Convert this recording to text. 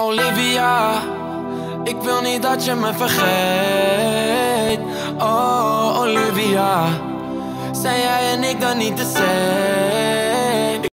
Olivia, ik wil niet dat je me vergeet. Oh, Olivia, zijn jij en ik dan niet te zijn?